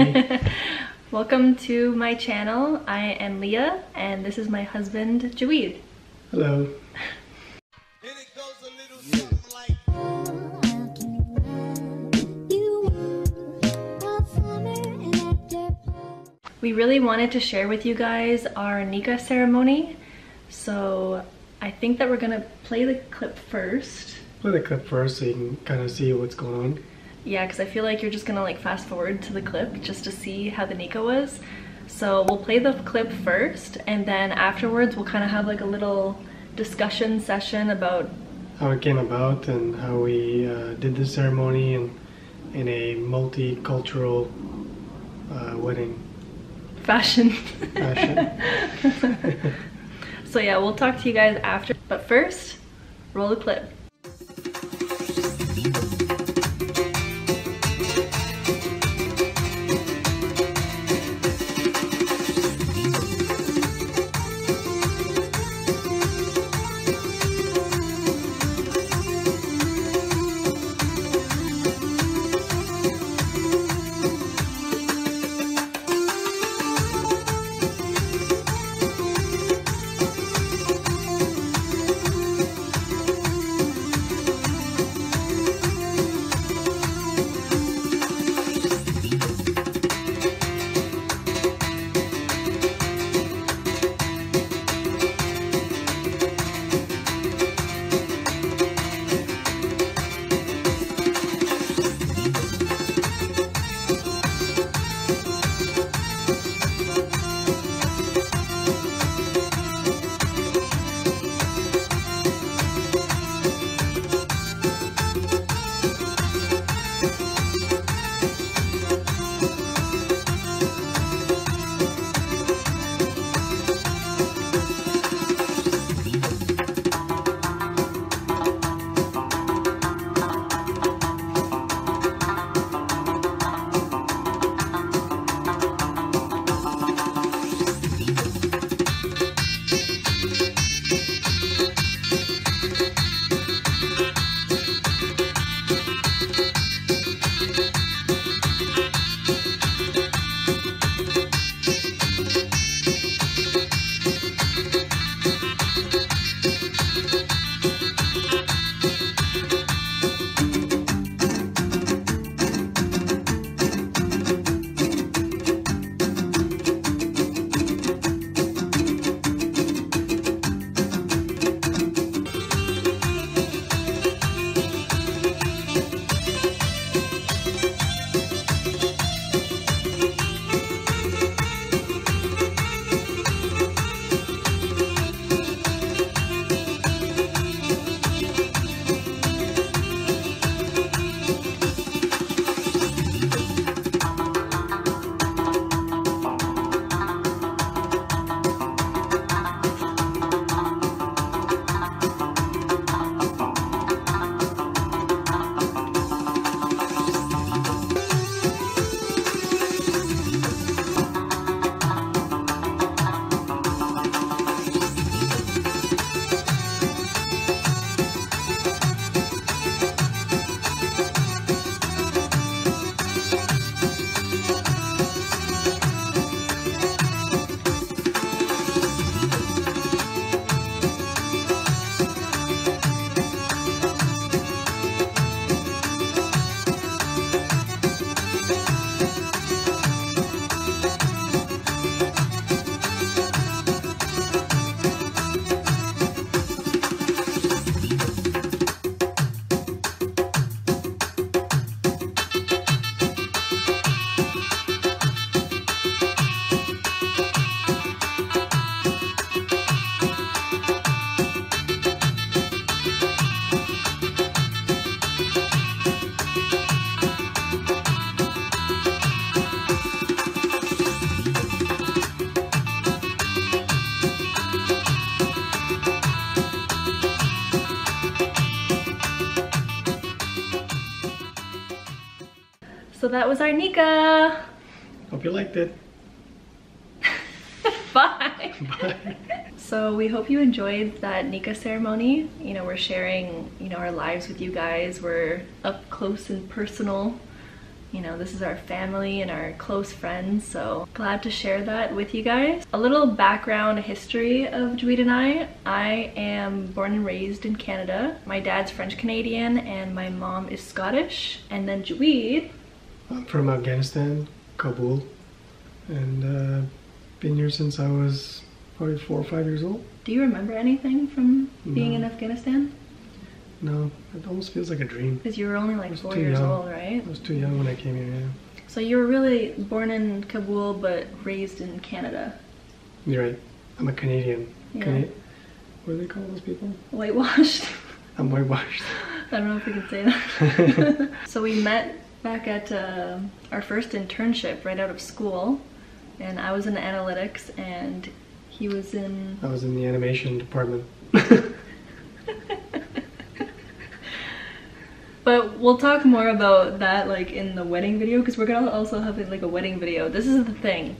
Hi. Welcome to my channel. I am Leah and this is my husband Jaweed. Hello. We really wanted to share with you guys our Nikkah ceremony, so I think that we're gonna play the clip first. Play the clip first so you can kind of see what's going on. Yeah, because I feel like you're just gonna like fast forward to the clip just to see how the Nikkah was. So we'll play the clip first, and then afterwards we'll kind of have like a little discussion session about how it came about and how we did the ceremony in a multicultural wedding. Fashion. So yeah, we'll talk to you guys after, but first, roll the clip. So that was our Nikkah. Hope you liked it. Bye. Bye. So we hope you enjoyed that Nikkah ceremony. You know, we're sharing, you know, our lives with you guys. We're up close and personal you know, this is our family and our close friends, so glad to share that with you guys. A little background history of Juide and I am born and raised in Canada. My dad's French Canadian and my mom is Scottish. And then Jaweed. I'm from Afghanistan, Kabul, and been here since I was probably 4 or 5 years old. Do you remember anything from being in Afghanistan? No, it almost feels like a dream. Because you were only like 4 years old, right? I was too young when I came here, yeah. So you were really born in Kabul, but raised in Canada. You're right. I'm a Canadian. Yeah. What do they call those people? Whitewashed. I'm whitewashed. I don't know if we can say that. So we met back at our first internship right out of school. And I was in analytics and he was in... I was in the animation department. But we'll talk more about that like in the wedding video, because we're gonna also have like a wedding video. This is the thing.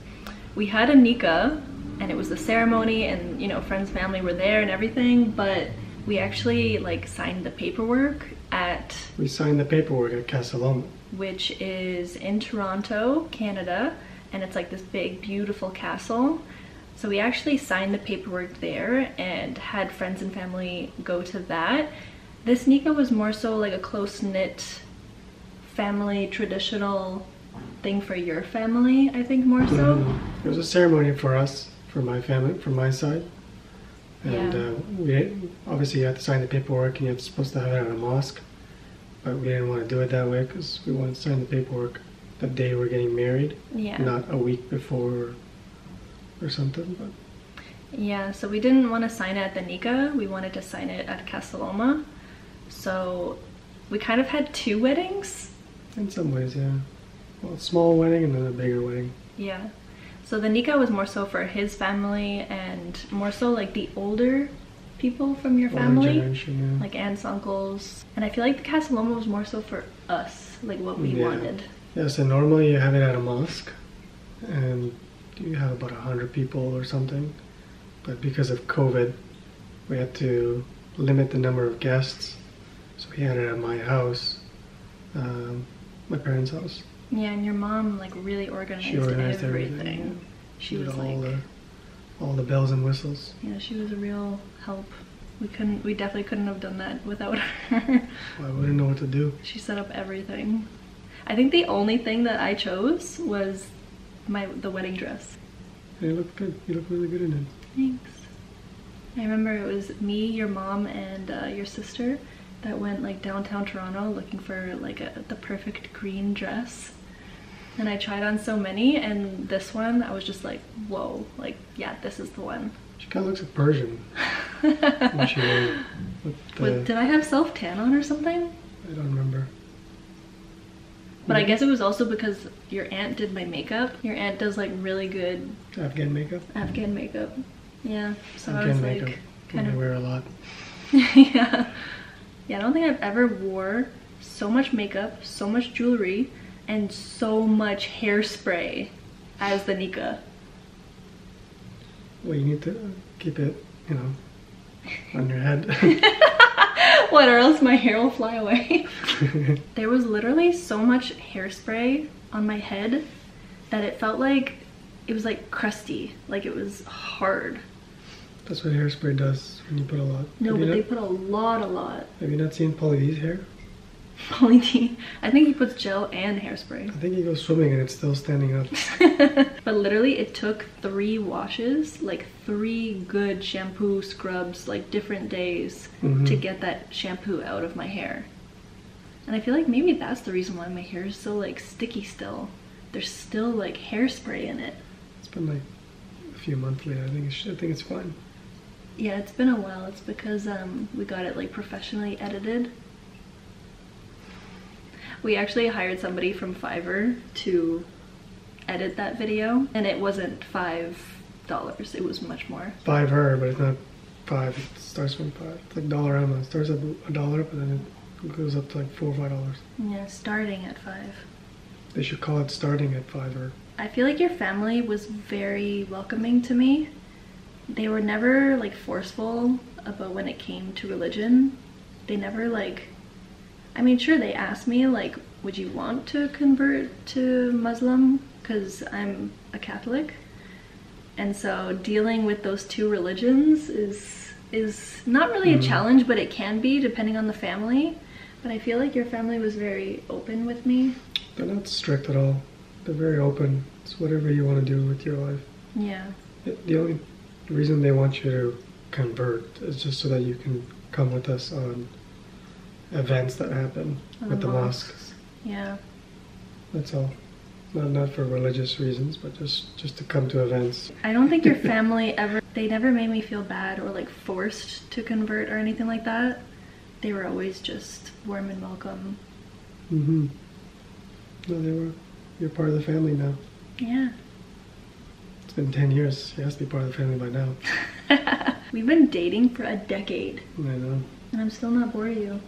We had a Nikkah and it was the ceremony and, you know, friends, family were there and everything, but we actually like signed the paperwork at... We signed the paperwork at Casa Loma, which is in Toronto, Canada, and it's like this big, beautiful castle. So we actually signed the paperwork there and had friends and family go to that. This Nikkah was more so like a close-knit family, traditional thing for your family, I think, more so. It was a ceremony for us, for my family, for my side. And yeah. We obviously, you have to sign the paperwork and you're supposed to have it at a mosque. But we didn't want to do it that way because we wanted to sign the paperwork the day we're getting married. Yeah. Not a week before or something. But. Yeah, so we didn't want to sign it at the Nikkah. We wanted to sign it at Casa Loma. So we kind of had two weddings. In some ways, yeah. Well, a small wedding and then a bigger wedding. Yeah. So the Nikkah was more so for his family and more so like the older people from your family. Yeah. Like aunts, uncles. And I feel like the Casa Loma was more so for us, like what we wanted. Yeah, so normally you have it at a mosque and you have about 100 people or something. But because of COVID, we had to limit the number of guests. So we had it at my house, my parents' house. Yeah, and your mom like really organized everything. Yeah. She was all like all the bells and whistles. Yeah, she was a real help. We definitely couldn't have done that without her. Well, I wouldn't know what to do. She set up everything. I think the only thing that I chose was the wedding dress. You look good. You look really good in it. Thanks. I remember it was me, your mom, and your sister that went like downtown Toronto looking for like the perfect green dress, and I tried on so many, and this one I was just like, whoa, like, yeah, this is the one. She kind of looks like Persian. Did I have self-tan on or something? I don't remember. But I guess it was also because your aunt did my makeup. Your aunt does like really good... Afghan makeup? Afghan makeup. Yeah, so Afghan I was makeup. Like... Kind of... I wear a lot. Yeah. Yeah, I don't think I've ever wore so much makeup, so much jewelry, and so much hairspray as the Nikkah. Well, you need to keep it, you know, on your head. What, or else my hair will fly away. There was literally so much hairspray on my head that it felt like it was like crusty, like it was hard. That's what hairspray does when you put a lot. No, but they put a lot. Have you not seen Pauly D's hair? Pauly D? I think he puts gel and hairspray. I think he goes swimming and it's still standing up. But literally it took 3 washes, like 3 good shampoo scrubs, like different days to get that shampoo out of my hair. And I feel like maybe that's the reason why my hair is so like sticky still. There's still like hairspray in it. It's been like a few months later. I think it's fine. Yeah, it's been a while. It's because we got it like professionally edited. We actually hired somebody from Fiverr to edit that video, and it wasn't $5. It was much more. Fiverr, but it's not 5. It starts from 5. It's like Dollarama. It starts at $1, but then it goes up to like $4 or $5. Yeah, starting at 5. They should call it starting at Fiverr. I feel like your family was very welcoming to me. They were never like forceful about when it came to religion. They never like, I mean, sure, they asked me like would you want to convert to Muslim? Because I'm a Catholic, and so dealing with those two religions is not really a challenge, but it can be depending on the family. But I feel like your family was very open with me. They're not strict at all. They're very open. It's whatever you want to do with your life. Yeah. The only reason they want you to convert is just so that you can come with us on events that happen with the mosques. Yeah. That's all. Not for religious reasons, but just to come to events. I don't think your family ever, they never made me feel bad or like forced to convert or anything like that. They were always just warm and welcome. Mm-hmm. No, they were. You're part of the family now. Yeah. It's been 10 years. You have to be part of the family by now. We've been dating for a decade. I know. And I'm still not bored of you.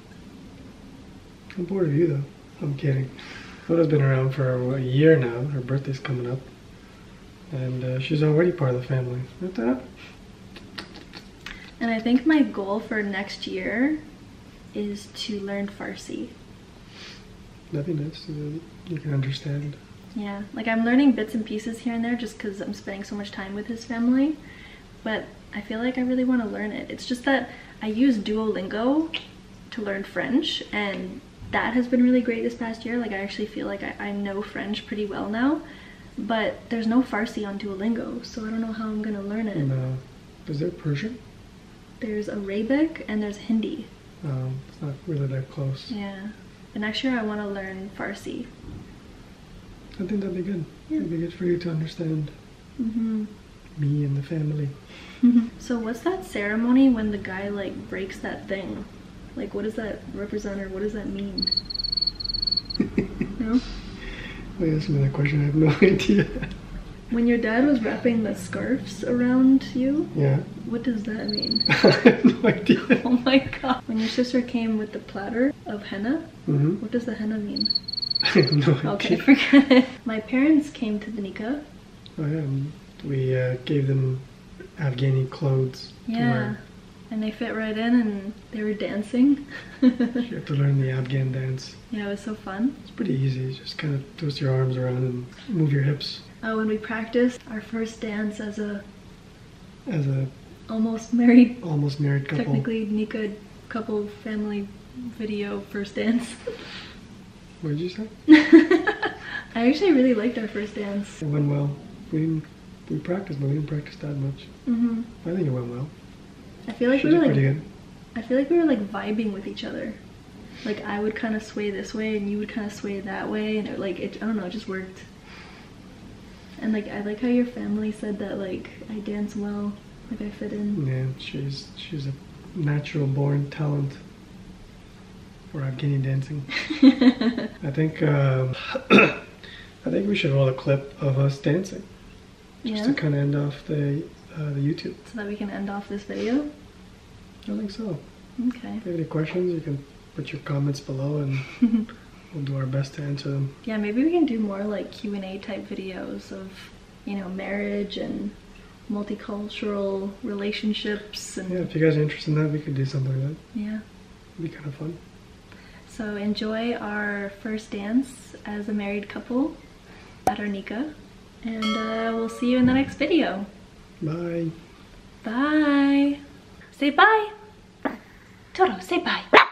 I'm bored of you, though. I'm kidding. Loda's been around for a year now. Her birthday's coming up. And she's already part of the family. Isn't that? And I think my goal for next year is to learn Farsi. Nothing else that you can understand. Yeah, like I'm learning bits and pieces here and there just because I'm spending so much time with his family. But I feel like I really want to learn it. It's just that I use Duolingo to learn French, and that has been really great this past year. Like I actually feel like I know French pretty well now, but there's no Farsi on Duolingo, so I don't know how I'm going to learn it. No. Is there Persian? There's Arabic and there's Hindi. It's not really that close. Yeah. But next year I want to learn Farsi. I think that'd be good. Yeah. That'd be good for you to understand me and the family. So what's that ceremony when the guy like breaks that thing? Like what does that represent or what does that mean? No? Well, you asked me that question, I have no idea. When your dad was wrapping the scarves around you, yeah, what does that mean? I have no idea. Oh my god. When your sister came with the platter of henna, what does the henna mean? I have no idea. Okay, forget it. My parents came to the Nikkah. Oh yeah, we gave them Afghani clothes to wear. And they fit right in and they were dancing. You have to learn the Afghan dance. Yeah, it was so fun. It's pretty easy, just kind of twist your arms around and move your hips. Oh, and we practiced our first dance as a almost married couple. Technically Nikkah couple family video first dance. What did you say? I actually really liked our first dance. It went well. We practiced, but we didn't practice that much. I think it went well. I feel like we were like vibing with each other. Like I would kind of sway this way and you would kind of sway that way, and it I don't know, it just worked. And like I like how your family said that like I dance well, like I fit in. Yeah, she's a natural born talent for Afghani dancing. I think I think we should roll a clip of us dancing, just to kind of end off the YouTube. So that we can end off this video. I think so. Okay. If you have any questions, you can put your comments below and. We'll do our best to answer them. Yeah, maybe we can do more like Q&A type videos of, you know, marriage and multicultural relationships. And yeah, if you guys are interested in that, we could do something like that. Yeah. It'd be kind of fun. So enjoy our first dance as a married couple at our Nikkah. And we'll see you in the next video. Bye. Bye. Say bye. Toro, say bye.